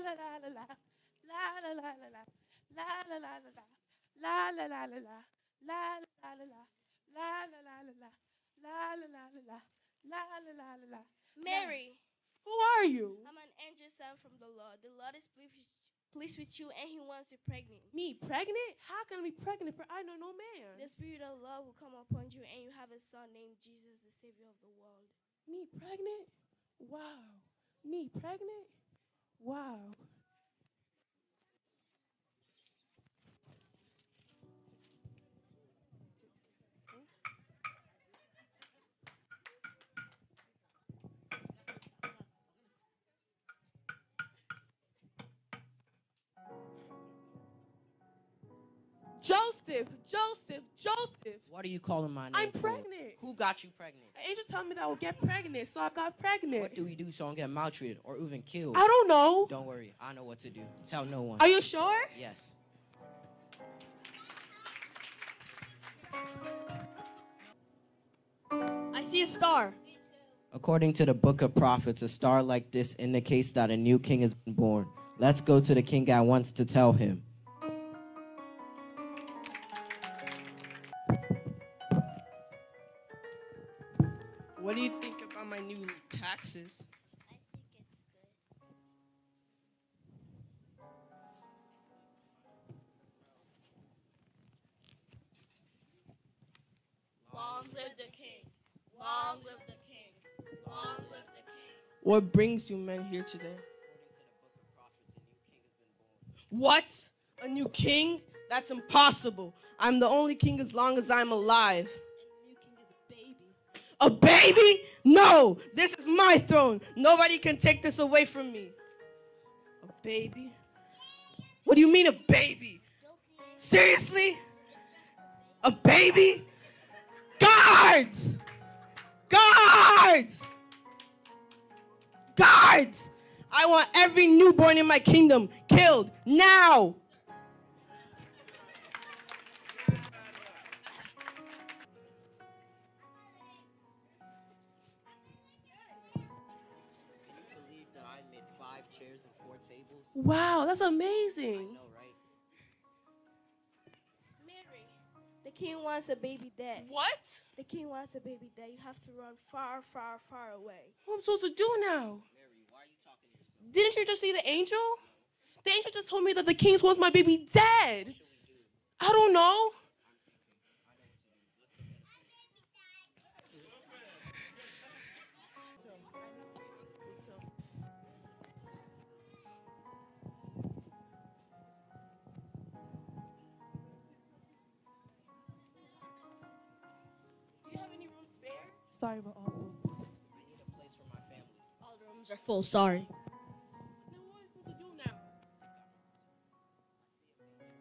la la la la, la la la la la, la la la la la, la la la la la, la la la la, la la la la la, la la la la la, la la la la la. Mary, who are you? I'm an angel sent from the Lord. The Lord is pleased with you, and He wants you pregnant. Me pregnant? How can I be pregnant? For I know no man. The Spirit of love will come upon you, and you have a son named Jesus, the Savior of the world. Me pregnant? Wow. Me pregnant? Wow. Joseph, Joseph, Joseph. What are you calling my name? I'm pregnant. Who got you pregnant? An angel told me that I would get pregnant, so I got pregnant. What do we do so I don't get maltreated or even killed? I don't know. Don't worry. I know what to do. Tell no one. Are you sure? Yes. I see a star. According to the Book of Prophets, a star like this indicates that a new king has been born. Let's go to the king at once to tell him. What do you think about my new taxes? I think it's good. Long live the king. Long live the king. Long live the king. What brings you men here today? According to the Book of Prophets, a new king has been born. What? A new king? That's impossible. I'm the only king as long as I'm alive. A baby? No, this is my throne. Nobody can take this away from me. A baby? What do you mean a baby? Seriously? A baby? Guards! Guards! Guards! I want every newborn in my kingdom killed now! Chairs and 4 tables. Wow, that's amazing. I know, right? Mary, the king wants a baby dead. What? The king wants a baby dead. You have to run far, far, far away. What am I supposed to do now? Mary, why are you talking to yourself? Didn't you just see the angel? No. The angel just told me that the king wants my baby dead. What should we do? I don't know. I'm thinking. I know what to do. Let's go get it. Sorry about all of them. I need a place for my family. All the rooms are full, sorry. Then what are we supposed to do now? What is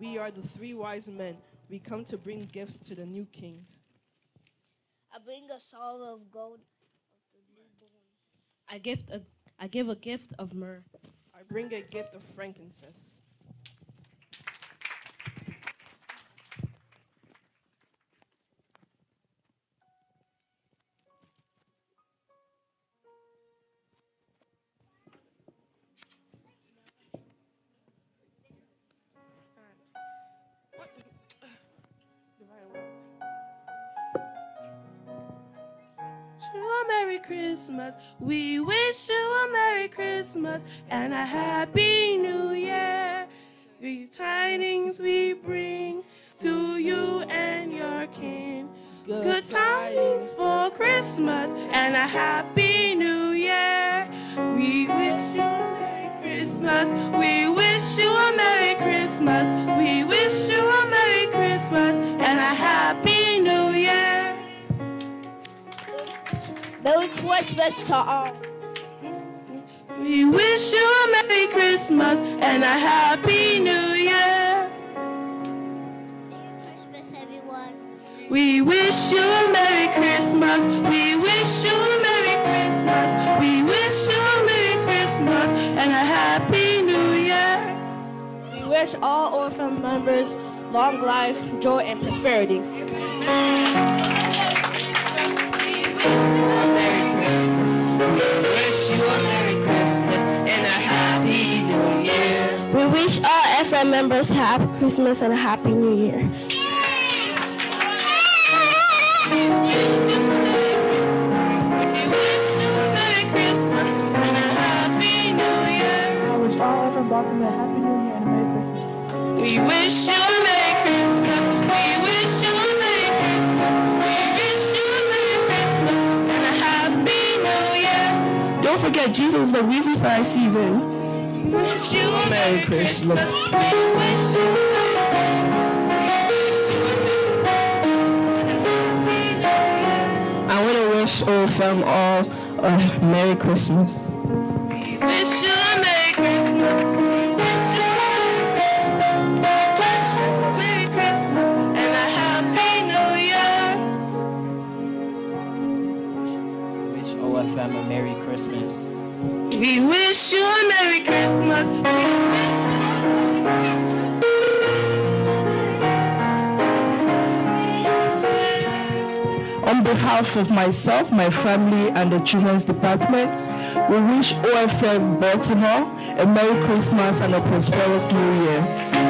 We are the 3 wise men. We come to bring gifts to the new king. I bring a salve of gold of the newborn. I give a gift of myrrh. I bring a gift of frankincense. Merry Christmas, we wish you a Merry Christmas and a Happy New Year. These tidings we bring to you and your kin. Good tidings for Christmas and a Happy New Year. We wish you a Merry Christmas, we wish you a Merry Christmas, we wish you a Merry Christmas and a Happy New Year. Those voice best to all. We wish you a Merry Christmas and a Happy New Year. Merry Christmas, everyone. We wish you a Merry Christmas. We wish you a Merry Christmas. We wish you a Merry Christmas and a Happy New Year. We wish all orphan members long life, joy, and prosperity. We wish all FM members happy Christmas and a Happy New Year. I wish all from Baltimore a Happy New Year and a Merry Christmas. We wish you a Merry Christmas. We wish you a Merry Christmas. We wish you a Merry Christmas and a Happy New Year. Don't forget, Jesus is the reason for our season. We wish you a Merry Christmas. We wish you a Merry Christmas. I want to wish all from all a Merry Christmas. We wish you a Merry Christmas. We wish you a Merry Christmas and a Happy New Year. Wish all of them a Merry Christmas. We wish you a Merry Christmas. We wish you a Merry Christmas. On behalf of myself, my family, and the Children's Department, we wish OFM Baltimore a Merry Christmas and a prosperous New Year.